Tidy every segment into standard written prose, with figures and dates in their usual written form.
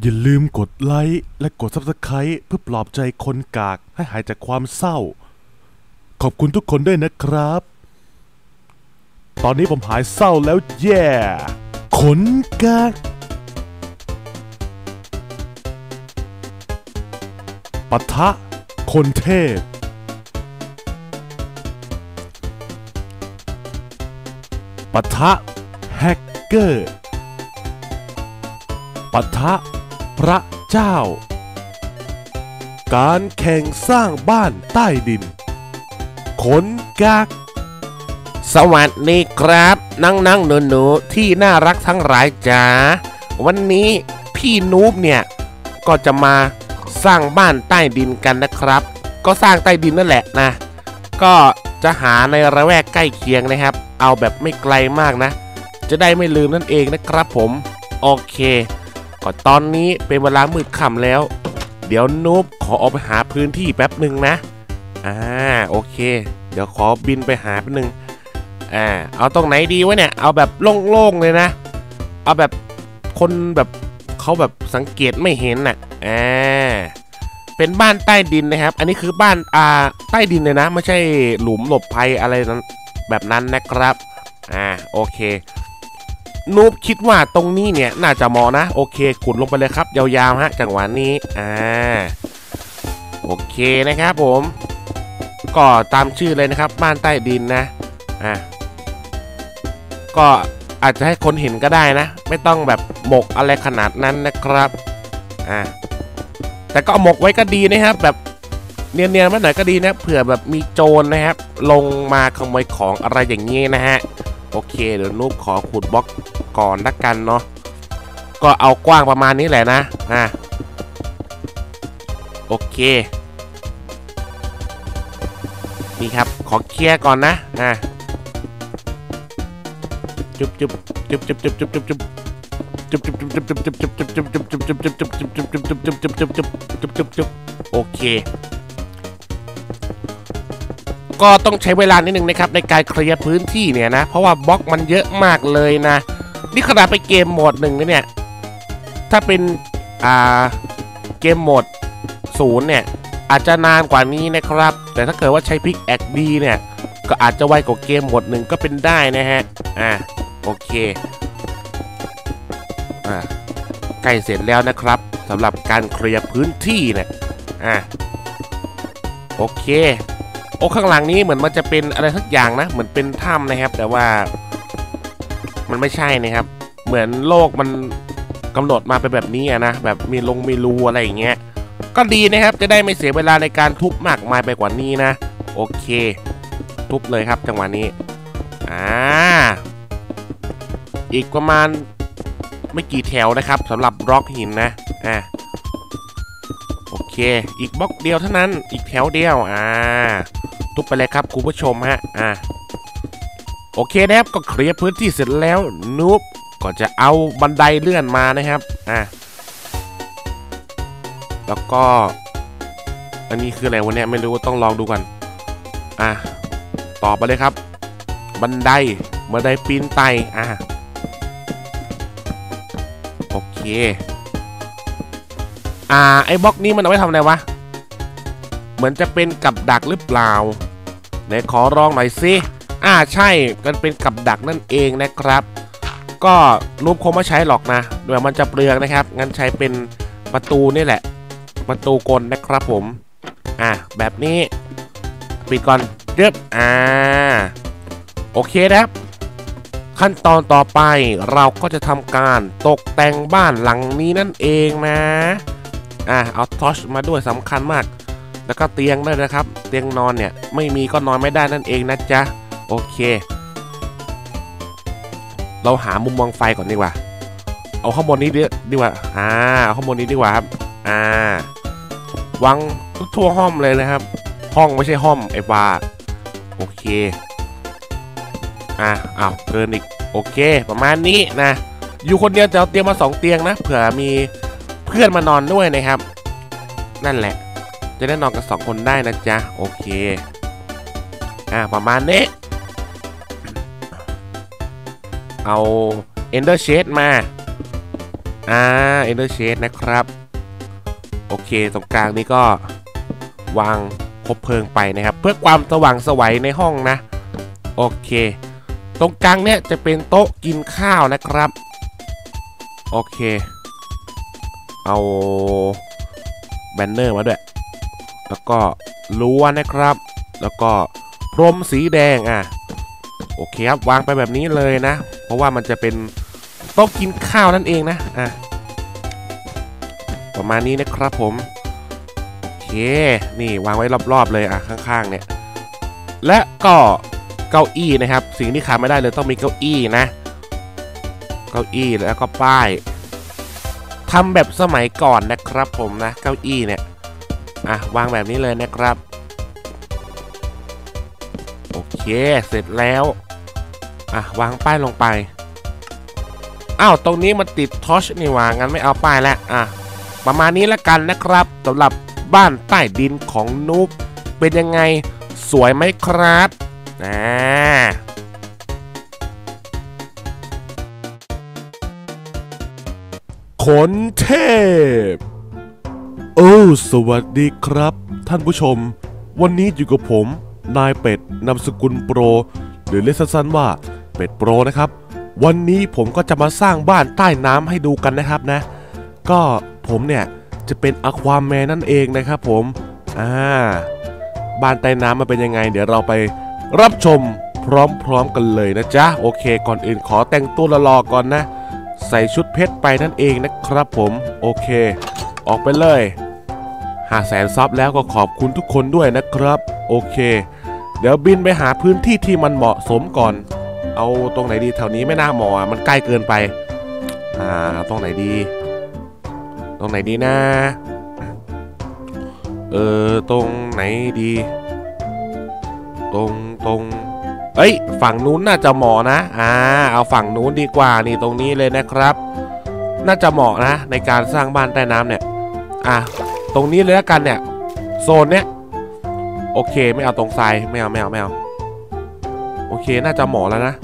อย่าลืมกดไลค์และกด Subscribe เพื่อปลอบใจคนกากให้หายจากความเศร้าขอบคุณทุกคนด้วยนะครับตอนนี้ผมหายเศร้าแล้วแย่คนกากปะทะคนเทพปะทะแฮกเกอร์ปะทะพระเจ้าการแข่งสร้างบ้านใต้ดินคนกากสวัสดีครับนั่งหนูๆที่น่ารักทั้งหลายจ๋าวันนี้พี่นูบเนี่ยก็จะมาสร้างบ้านใต้ดินกันนะครับก็สร้างใต้ดินนั่นแหละนะก็จะหาในระแวกใกล้เคียงนะครับเอาแบบไม่ไกลมากนะจะได้ไม่ลืมนั่นเองนะครับผมโอเคก็ตอนนี้เป็นเวลามืดค่ำแล้วเดี๋ยวนูบขอออกไปหาพื้นที่แป๊บหนึ่งนะโอเคเดี๋ยวขอบินไปหาแป๊บหนึ่งเอาตรงไหนดีวะเนี่ยเอาแบบโล่งๆเลยนะเอาแบบคนแบบเขาแบบสังเกตไม่เห็นน่ะเป็นบ้านใต้ดินนะครับอันนี้คือบ้านใต้ดินเลยนะไม่ใช่หลุมหลบภัยอะไรนั้นแบบนั้นนะครับโอเคนูบคิดว่าตรงนี้เนี่ยน่าจะเหมาะนะโอเคขุดลงไปเลยครับยาวๆฮะจังหวะนี้โอเคนะครับผมก็ตามชื่อเลยนะครับบ้านใต้ดินนะก็อาจจะให้คนเห็นก็ได้นะไม่ต้องแบบหมกอะไรขนาดนั้นนะครับแต่ก็หมกไว้ก็ดีนะครับแบบเนียนๆมาหน่อยก็ดีนะเผื่อแบบมีโจรนะครับลงมาขโมยของอะไรอย่างนี้นะฮะโอเคเดี๋ยวนูบขอขุดบล็อกก่อนละกันเนาะก็เอากว้างประมาณนี้แหละนะโอเคนี่ครับขอเคลียร์ก่อนนะจุ๊บโอเคก็ต้องใช้เวลานิดนึงนะครับในการเคลียร์พื้นที่เนี่ยนะเพราะว่าบล็อกมันเยอะมากเลยนะนี่ขนาดไปเกมโหมดหนึ่งเนี่ยถ้าเป็นเกมโหมด0เนี่ยอาจจะนานกว่านี้นะครับแต่ถ้าเกิดว่าใช้พิกแอคดีเนี่ยก็อาจจะไวกว่าเกมโหมดหนึ่งก็เป็นได้นะฮะโอเคใกล้เสร็จแล้วนะครับสำหรับการเคลียร์พื้นที่เนี่ยโอเคข้างหลังนี้เหมือนมันจะเป็นอะไรสักอย่างนะเหมือนเป็นถ้ำนะครับแต่ว่ามันไม่ใช่นะครับเหมือนโลกมันกำหนดมาเป็นแบบนี้นะแบบมีลงมีรูอะไรอย่างเงี้ยก็ดีนะครับจะได้ไม่เสียเวลาในการทุบมากมายไปกว่านี้นะโอเคทุบเลยครับจังหวะนี้อีกประมาณไม่กี่แถวนะครับสำหรับบล็อกหินนะโอเคอีกบล็อกเดียวเท่านั้นอีกแถวเดียวทุบไปเลยครับคุณผู้ชมฮะโอเคนะครับก็เคลียร์พื้นที่เสร็จแล้วนูบก็จะเอาบันไดเลื่อนมานะครับแล้วก็อันนี้คืออะไรวะเนี่ยไม่รู้ต้องลองดูกันต่อไปเลยครับบันไดปีนไต่โอเคไอ้บล็อกนี้มันเอาไว้ทำอะไรวะเหมือนจะเป็นกับดักหรือเปล่าไหนขอลองหน่อยสิใช่กันเป็นกับดักนั่นเองนะครับก็รูปคงไม่ใช้หรอกนะเดี๋ยวมันจะเปลืองนะครับงั้นใช้เป็นประตูนี่แหละประตูกลนะครับผมแบบนี้ปิดก่อนเย็บโอเคนะครับขั้นตอนต่อไปเราก็จะทำการตกแต่งบ้านหลังนี้นั่นเองนะเอาทอร์ชมาด้วยสำคัญมากแล้วก็เตียงด้วยนะครับเตียงนอนเนี่ยไม่มีก็นอนไม่ได้นั่นเองนะจ๊ะโอเคเราหามุมมองไฟก่อนดีกว่าเอาข้างบนนี้ดีกว่าเอาข้างบนนี้ดีกว่าครับวางทั่วห้องเลยนะครับห้องไม่ใช่ห้องไอ้บ้าโอเคเอาเกินอีกโอเคประมาณนี้นะอยู่คนเดียวจะเอาเตียงมา2 เตียงนะเผื่อมีเพื่อนมานอนด้วยนะครับนั่นแหละจะได้นอนกัน2 คนได้นะจ๊ะโอเคประมาณนี้เอา Ender Shade มา เอ็นเดอร์เชดนะครับโอเคตรงกลางนี่ก็วางคบเพลิงไปนะครับเพื่อความสว่างสวยในห้องนะโอเคตรงกลางเนี่ยจะเป็นโต๊ะกินข้าวนะครับโอเคเอาแบนเนอร์มาด้วยแล้วก็รั้วนะครับแล้วก็พรมสีแดงโอเคครับวางไปแบบนี้เลยนะเพราะว่ามันจะเป็นโต๊ะกินข้าวนั่นเองนะประมาณนี้นะครับผมโอเคนี่วางไว้รอบๆเลยข้างๆเนี่ยและก็เก้าอี้นะครับสิ่งที่ขาดไม่ได้เลยต้องมีเก้าอี้นะเก้าอี้แล้วก็ป้ายทำแบบสมัยก่อนนะครับผมนะเก้าอี้เนี่ยวางแบบนี้เลยนะครับโอเคเสร็จแล้ววางป้ายลงไปอ้าวตรงนี้มันติดทอชนี่วางงั้นไม่เอาป้ายแล้วประมาณนี้ละกันนะครับสำหรับบ้านใต้ดินของนุ๊กเป็นยังไงสวยไหมครับขนเทพโอ้สวัสดีครับท่านผู้ชมวันนี้อยู่กับผมนายเป็ดนามสกุลโปรหรือเรียกสั้นๆว่าเป็ดโปรนะครับวันนี้ผมก็จะมาสร้างบ้านใต้น้ำให้ดูกันนะครับนะก็ผมเนี่ยจะเป็นอควาแมนนั่นเองนะครับผมบ้านใต้น้ำมันเป็นยังไงเดี๋ยวเราไปรับชมพร้อมๆกันเลยนะจ๊ะโอเคก่อนอื่นขอแต่งตัวหล่อๆก่อนนะใส่ชุดเพชรไปนั่นเองนะครับผมโอเคออกไปเลย500,000ซับแล้วก็ขอบคุณทุกคนด้วยนะครับโอเคเดี๋ยวบินไปหาพื้นที่ที่มันเหมาะสมก่อนเอาตรงไหนดีแถวนี้ไม่น่าเหมาะมันใกล้เกินไปตรงไหนดีนะตรงไหนดีตรงเอ้ยฝั่งนู้นน่าจะเหมาะนะเอาฝั่งนู้นดีกว่านี่ตรงนี้เลยนะครับน่าจะเหมาะนะในการสร้างบ้านใต้น้ำเนี่ยตรงนี้เลยละกันเนี่ยโซนเนี้ยโอเคไม่เอาตรงทรายไม่เอาโอเคน่าจะเหมาะแล้วนะ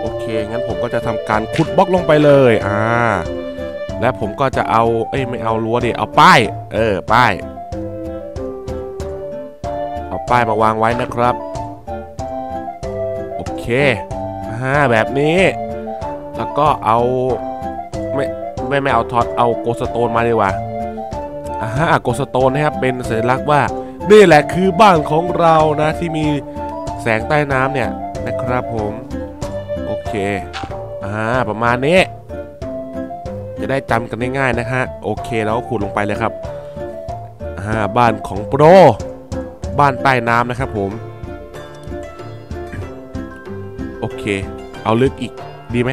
โอเคงั้นผมก็จะทำการขุดบล็อกลงไปเลยและผมก็จะเอาไม่เอารั้วดิเอาป้ายป้ายเอาป้ายมาวางไว้นะครับโอเคแบบนี้แล้วก็เอาไม่เอาทอดเอาโกสโตนมาดีกว่าโกสโตนนะครับเป็นสัญลักษณ์ว่านี่แหละคือบ้านของเรานะที่มีแสงใต้น้ำเนี่ยนะครับผมโอเคประมาณนี้จะได้จำกันง่ายๆนะฮะโอเคแล้วก็ขุดลงไปเลยครับบ้านของโปรบ้านใต้น้ำนะครับผมโอเคเอาลึกอีกดีไหม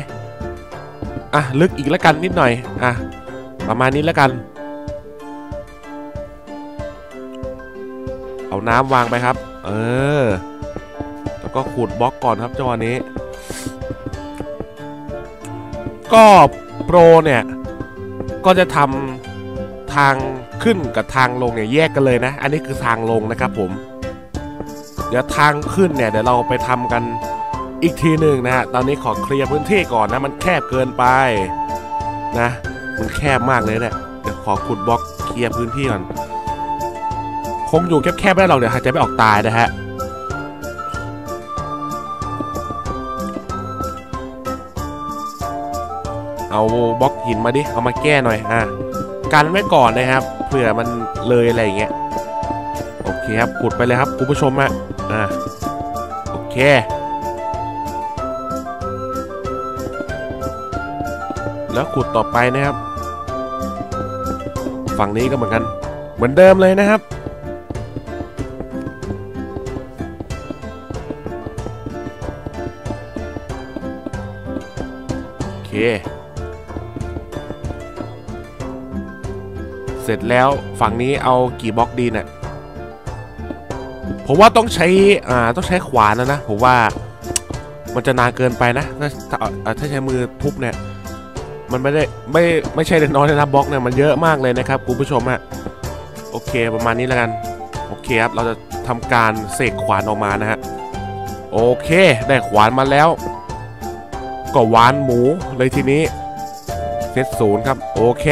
ลึกอีกแล้วกันนิดหน่อยประมาณนี้แล้วกันเอาน้ำวางไปครับแล้วก็ขุดบล็อกก่อนครับจังหวะนี้ก็โปรเนี่ยก็จะทำทางขึ้นกับทางลงเนี่ยแยกกันเลยนะอันนี้คือทางลงนะครับผมเดี๋ยวทางขึ้นเนี่ยเดี๋ยวเราไปทำกันอีกทีหนึ่งนะฮะตอนนี้ขอเคลียร์พื้นที่ก่อนนะมันแคบเกินไปนะมันแคบมากเลยเนี่ยเดี๋ยวขอขุดบล็อกเคลียร์พื้นที่ก่อนคงอยู่แคบๆไม่ได้หรอกเดี๋ยวหายใจไม่ออกตายนะฮะเอาบล็อกหินมาดิเอามาแก้หน่อยกันไว้ก่อนนะครับเผื่อมันเลยอะไรอย่างเงี้ยโอเคครับขุดไปเลยครับคุณผู้ชมฮะโอเคแล้วขุดต่อไปนะครับฝั่งนี้ก็เหมือนกันเหมือนเดิมเลยนะครับเสร็จแล้วฝั่งนี้เอากี่บล็อกดีเนี่ยผมว่าต้องใช้ขวานแล้วนะผมว่ามันจะนานเกินไปนะถ้าใช้มือทุบเนี่ยมันไม่ใช่เล็กน้อยนะบล็อกเนี่ยมันเยอะมากเลยนะครับคุณผู้ชมฮะโอเคประมาณนี้แล้วกันโอเคครับเราจะทำการเสกขวานออกมานะฮะโอเคได้ขวานมาแล้วก็หวานหมูเลยทีนี้เส ซตศูนย์ครับโอเค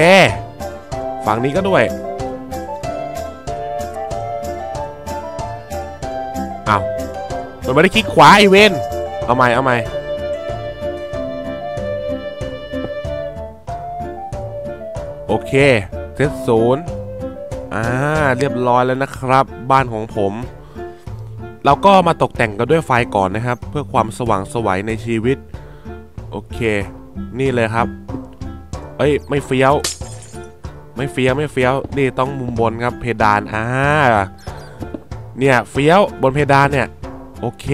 ฝั่งนี้ก็ด้วยเอามันไม่ได้คลิกขวาไอเวนเอาใหม่โอเคเซตศูนย์เรียบร้อยแล้วนะครับบ้านของผมเราก็มาตกแต่งกันด้วยไฟก่อนนะครับเพื่อความสว่างสวยในชีวิตโอเคนี่เลยครับเอ้ยไม่เฟี้ยวนี่ต้องมุมบนครับเพดานเนี่ยเฟี้ยวบนเพดานเนี่ยโอเค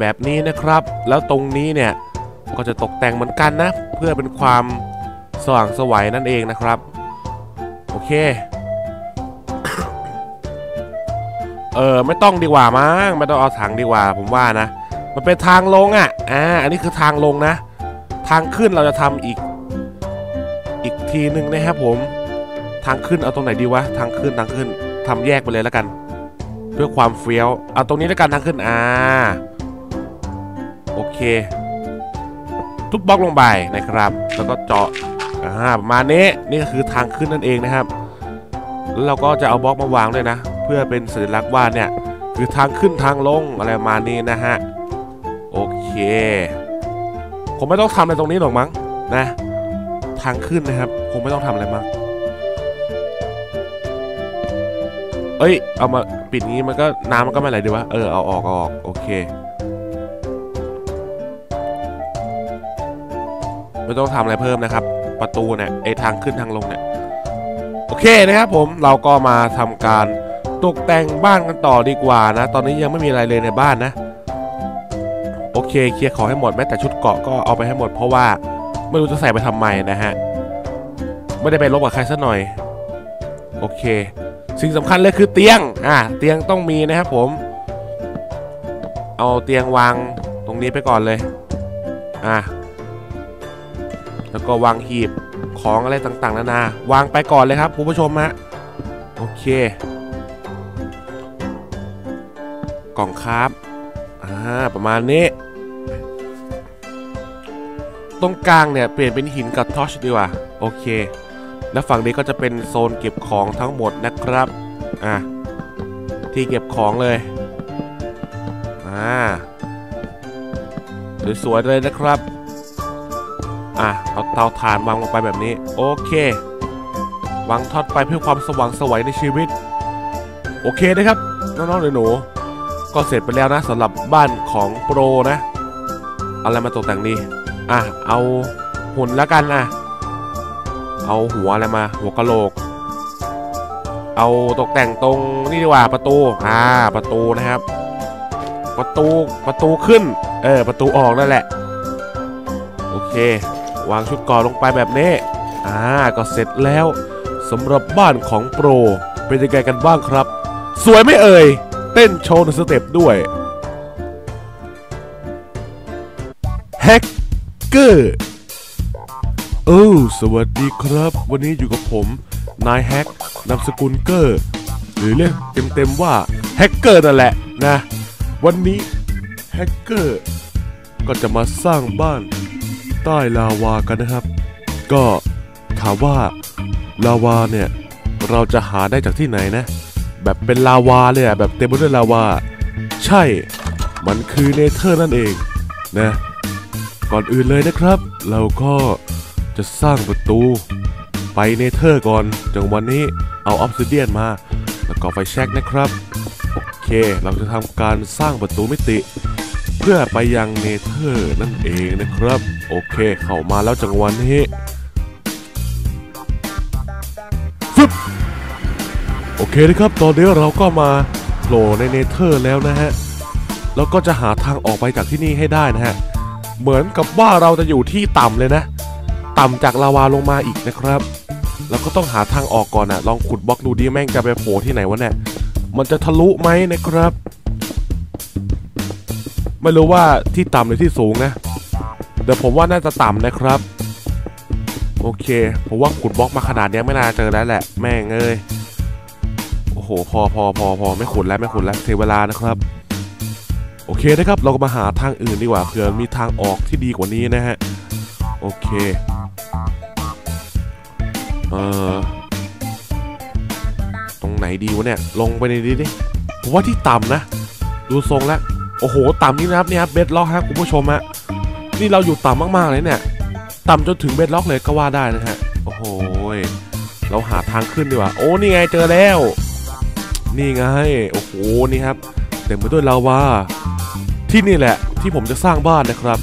แบบนี้นะครับแล้วตรงนี้เนี่ยก็จะตกแต่งเหมือนกันนะเพื่อเป็นความสว่างสวยนั่นเองนะครับโอเคไม่ต้องดีกว่ามั้งไม่ต้องเอาถังดีกว่าผมว่านะมันเป็นทางลงอันนี้คือทางลงนะทางขึ้นเราจะทำอีกทีหนึ่งนะครับผมทางขึ้นเอาตรงไหนดีวะทางขึ้นทำแยกไปเลยแล้วกันเพื่อความเฟี้ยวเอาตรงนี้แล้วกันทางขึ้นโอเคทุบบล็อกลงไปนะครับแล้วก็เจาะประมาณนี้นี่ก็คือทางขึ้นนั่นเองนะครับแล้วเราก็จะเอาบล็อกมาวางด้วยนะเพื่อเป็นสัญลักษณ์ว่าเนี่ยคือทางขึ้นทางลงอะไรประมาณนี้นะฮะโอเคผมไม่ต้องทำอะไรตรงนี้หรอกมั้งนะทางขึ้นนะครับผมไม่ต้องทำอะไรมั้งเอามาปิดงี้มันก็น้ำมันก็ไม่ไหลดีวะเอาออกโอเคไม่ต้องทำอะไรเพิ่มนะครับประตูเนี่ยทางขึ้นทางลงเนี่ยโอเคนะครับผมเราก็มาทำการตกแต่งบ้านกันต่อดีกว่านะตอนนี้ยังไม่มีอะไรเลยในบ้านนะโอเคเคลียร์ของให้หมดแม้แต่ชุดเกาะก็เอาไปให้หมดเพราะว่าไม่รู้จะใส่ไปทำไมนะฮะไม่ได้ไปลบกับใครสักหน่อยโอเคสิ่งสำคัญเลยคือเตียงเตียงต้องมีนะครับผมเอาเตียงวางตรงนี้ไปก่อนเลยแล้วก็วางหีบของอะไรต่างๆนานาวางไปก่อนเลยครับคุณผู้ชมฮะโอเคกล่องครับประมาณนี้ตรงกลางเนี่ยเปลี่ยนเป็นหินกับทอชดีกว่าโอเคแล้วฝั่งนี้ก็จะเป็นโซนเก็บของทั้งหมดนะครับที่เก็บของเลยสวยๆเลยนะครับเอาเตาถ่านวางลงไปแบบนี้โอเควางทอดไปเพื่อความสว่างสวยในชีวิตโอเคนะครับน้องๆหนูๆก็เสร็จไปแล้วนะสำหรับบ้านของโปรนะอะไรมาตกแต่งนี้เอาหุ่นแล้วกันเอาหัวอะไรมาหัวกะโหลกเอาตกแต่งตรงนี่ดีกว่าประตูประตูนะครับประตูขึ้นประตูออกนั่นแหละโอเควางชุดเกราะลงไปแบบนี้ก็เสร็จแล้วสำหรับบ้านของโปรเป็นยังไงกันบ้างครับสวยไม่เอ่ยเต้นโชว์สเต็ปด้วยแฮกเกอร์สวัสดีครับวันนี้อยู่กับผมนายแฮกนามสกุลเกอร์หรือเรียกเต็มว่าแฮกเกอร์นั่นแหละนะวันนี้แฮกเกอร์ก็จะมาสร้างบ้านใต้ลาวากันนะครับก็ถามว่าลาวาเนี่ยเราจะหาได้จากที่ไหนนะแบบเป็นลาวาเลยแบบเต็มไปด้วยลาวาใช่มันคือเนเธอร์นั่นเองนะก่อนอื่นเลยนะครับเราก็จะสร้างประตูไปเนเธอร์ก่อนจังวันนี้เอาออฟซิเดียนมาแล้วก็ไฟแช็กนะครับโอเคเราจะทำการสร้างประตูมิติเพื่อไปยังเนเธอร์นั่นเองนะครับโอเคเข้ามาแล้วจังวันนี้ฟึบโอเคนะครับตอนนี้เราก็มาโผล่ในเนเธอร์แล้วนะฮะแล้วก็จะหาทางออกไปจากที่นี่ให้ได้นะฮะเหมือนกับว่าเราจะอยู่ที่ต่ำเลยนะต่ำจากลาวาลงมาอีกนะครับแล้วก็ต้องหาทางออกก่อนนะลองขุดบล็อกดูดิแม่งจะไปโผล่ที่ไหนวะเนี่ยมันจะทะลุไหมนะครับไม่รู้ว่าที่ต่ำหรือที่สูงนะแต่ผมว่าน่าจะต่ำนะครับโอเคผมว่าขุดบล็อกมาขนาดนี้ไม่น่าเจอแล้วแหละแม่งเอ้ยโอ้โหพอไม่ขุดแล้วเสียเวลานะครับโอเคนะครับเราก็มาหาทางอื่นดีกว่าเผื่อมีทางออกที่ดีกว่านี้นะฮะโอเค ตรงไหนดีวะเนี่ยลงไปในนี้ดิผมว่าที่ต่ำนะดูทรงแล้วโอ้โหต่ำนี่นะครับเนี่ยเบดล็อกฮะคุณผู้ชมฮะนี่เราอยู่ต่ำมากๆเลยเนี่ยต่ำจนถึงเบดล็อกเลยก็ว่าได้นะฮะโอ้โหเราหาทางขึ้นดีกว่าโอ้นี่ไงเจอแล้วนี่ไงโอ้โหนี่ครับเต็มไปด้วยลาวาที่นี่แหละที่ผมจะสร้างบ้านนะครับ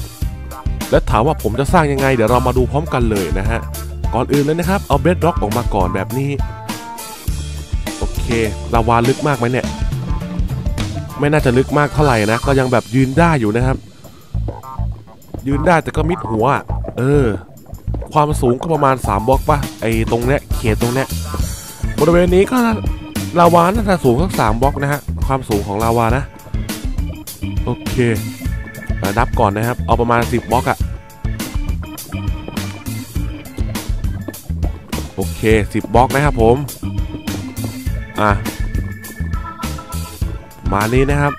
และถามว่าผมจะสร้างยังไงเดี๋ยวเรามาดูพร้อมกันเลยนะฮะก่อนอื่นเลยนะครับเอาเบดล็อกออกมาก่อนแบบนี้โอเคลาวาลึกมากไหมเนี่ยไม่น่าจะลึกมากเท่าไหร่นะก็ยังแบบยืนได้อยู่นะครับยืนได้แต่ก็มิดหัวความสูงก็ประมาณ3บล็อกป่ะไอ้ตรงเนี้ยเขตตรงเนี้ยบริเวณนี้ก็ลาวาน่าจะสูงสัก3บล็อกนะฮะความสูงของลาวานะโอเคนับก่อนนะครับเอาประมาณ10บล็อกอะโอเค10บล็อกนะครับผมมานี้นะครับ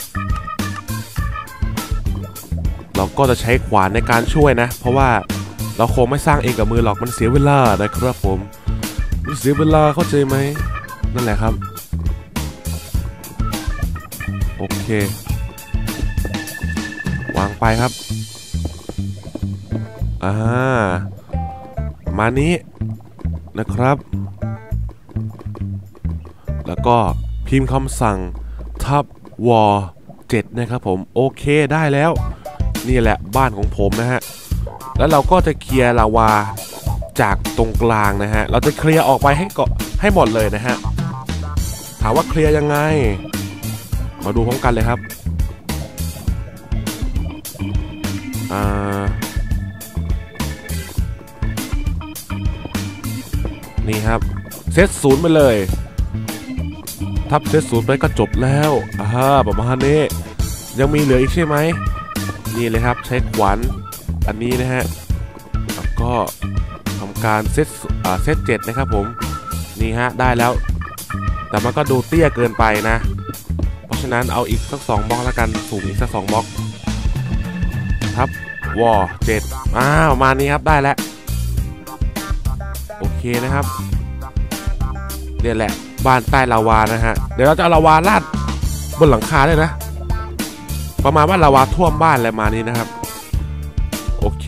เราก็จะใช้ขวานในการช่วยนะเพราะว่าเราคงไม่สร้างเองกับมือหรอกมันเสียเวลานะครับผมมันเสียเวลาเข้าใจไหมนั่นแหละครับโอเควางไปครับมานี้นะครับแล้วก็พิมพ์คำสั่งทับวอ7นะครับผมโอเคได้แล้วนี่แหละบ้านของผมนะฮะแล้วเราก็จะเคลียร์ลาวาจากตรงกลางนะฮะเราจะเคลียร์ออกไปให้เกาะให้หมดเลยนะฮะถามว่าเคลียร์ยังไงมาดูพร้อมกันเลยครับนี่ครับเซตศูนย์ไปเลยทับเซตศูนย์ไปก็จบแล้วประมาณนี้ยังมีเหลืออีกใช่ไหมนี่เลยครับใช้ขวานอันนี้นะฮะแล้วก็ทำการเซตเจ็ดนะครับผมนี่ฮะได้แล้วแต่มันก็ดูเตี้ยเกินไปนะเพราะฉะนั้นเอาอีกสัก2บล็อกแล้วกันสูงอีกสัก2บล็อกทับวอเจ็ดประมาณนี้ครับได้แล้วโอเคนะครับเนี่ยแหละบ้านใต้ลาวานะฮะเดี๋ยวเราจะเอาลาวาลาดบนหลังคาได้นะประมาณว่าลาวาท่วมบ้านอะไรมานี้นะครับโอเค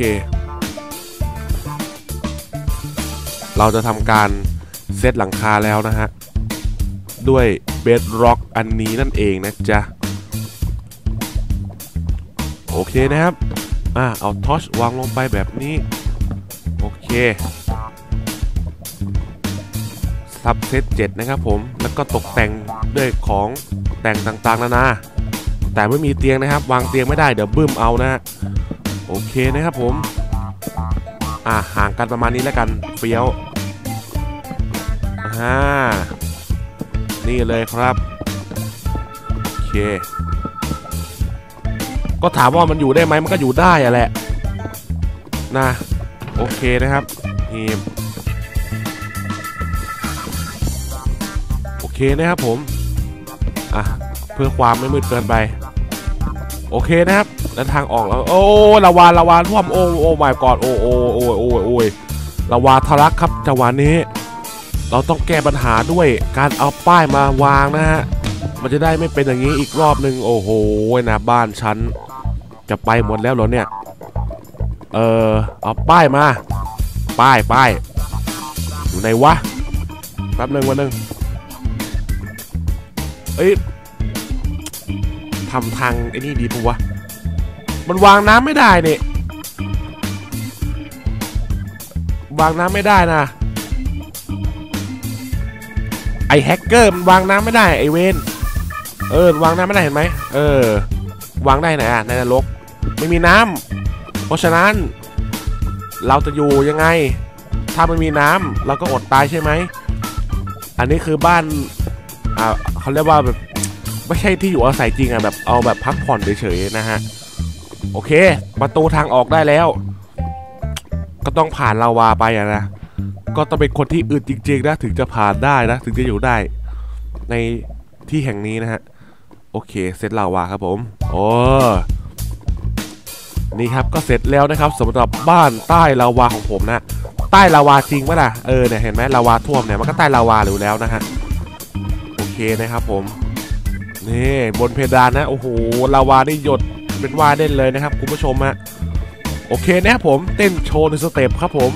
เราจะทำการเซตหลังคาแล้วนะฮะด้วยเบดร็อกอันนี้นั่นเองนะจ๊ะโอเคนะครับเอาทอร์ชวางลงไปแบบนี้โอเคทับเซต7นะครับผมแล้วก็ตกแต่งด้วยของแต่งต่างๆนานาแต่ไม่มีเตียงนะครับวางเตียงไม่ได้เดี๋ยวบึ้มเอานะฮะโอเคนะครับผมห่างกันประมาณนี้แล้วกันเฟี้ยวนี่เลยครับโอเคก็ถามว่ามันอยู่ได้ไหมมันก็อยู่ได้อะแหละนะโอเคนะครับทีมโอเคนะครับผมเพื่อความไม่มืดเกินไปโอเคนะครับแล้วทางออกแล้วโอ้ละวาท่วมโอ้หมายก่อนโอ้ยละวาทะลักครับจังหวะนี้เราต้องแก้ปัญหาด้วยการเอาป้ายมาวางนะฮะมันจะได้ไม่เป็นอย่างนี้อีกรอบหนึ่งโอ้โหนะบ้านฉันจะไปหมดแล้วเหรอเนี่ยเอาป้ายมาป้ายอยู่ไหนวะแป๊บหนึ่งเอ้ยทำทางไอ้นี่ดีปะวะมันวางน้ำไม่ได้เนี่ยวางน้ำไม่ได้นะไอแฮกเกอร์มันวางน้ำไม่ได้ไอเวนวางน้ำไม่ได้เห็นไหมวางได้ไหนอะในนรกไม่มีน้ำเพราะฉะนั้นเราจะอยู่ยังไงถ้ามันมีน้ำเราก็อดตายใช่ไหมอันนี้คือบ้านเขาเรียกว่าแบบไม่ใช่ที่อยู่อาศัยจริงอะแบบเอาแบบพักผ่อนเฉยๆนะฮะโอเคประตูทางออกได้แล้วก็ต้องผ่านลาวาไปนะก็ต้องเป็นคนที่อึดจริงๆนะถึงจะผ่านได้นะถึงจะอยู่ได้ในที่แห่งนี้นะฮะโอเคเสร็จลาวาครับผมโอ้นี่ครับก็เสร็จแล้วนะครับสำหรับบ้านใต้ลาวาของผมนะ ใต้ลาวาจริงป่ะล่ะเออเนี่ยเห็นไหมลาวาท่วมเนี่ยมันก็ใต้ลาวาอยู่แล้วนะฮะโอเคนะครับผมนี่บนเพดานนะโอ้โหลาวาได้หยดเป็นว่าเด่นเลยนะครับคุณผู้ชมฮะโอเคนะครับผมเต้นโชว์ในสเต็ปครับผม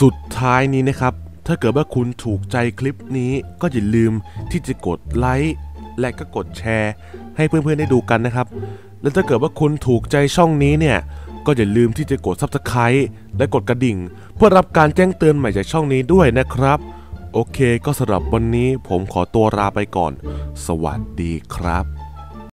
สุดท้ายนี้นะครับถ้าเกิดว่าคุณถูกใจคลิปนี้ก็อย่าลืมที่จะกดไลค์และก็กดแชร์ให้เพื่อนๆได้ดูกันนะครับและถ้าเกิดว่าคุณถูกใจช่องนี้เนี่ยก็อย่าลืมที่จะกด Subscribe และกดกระดิ่งเพื่อรับการแจ้งเตือนใหม่จากช่องนี้ด้วยนะครับโอเคก็สำหรับวันนี้ผมขอตัวลาไปก่อนสวัสดีครับ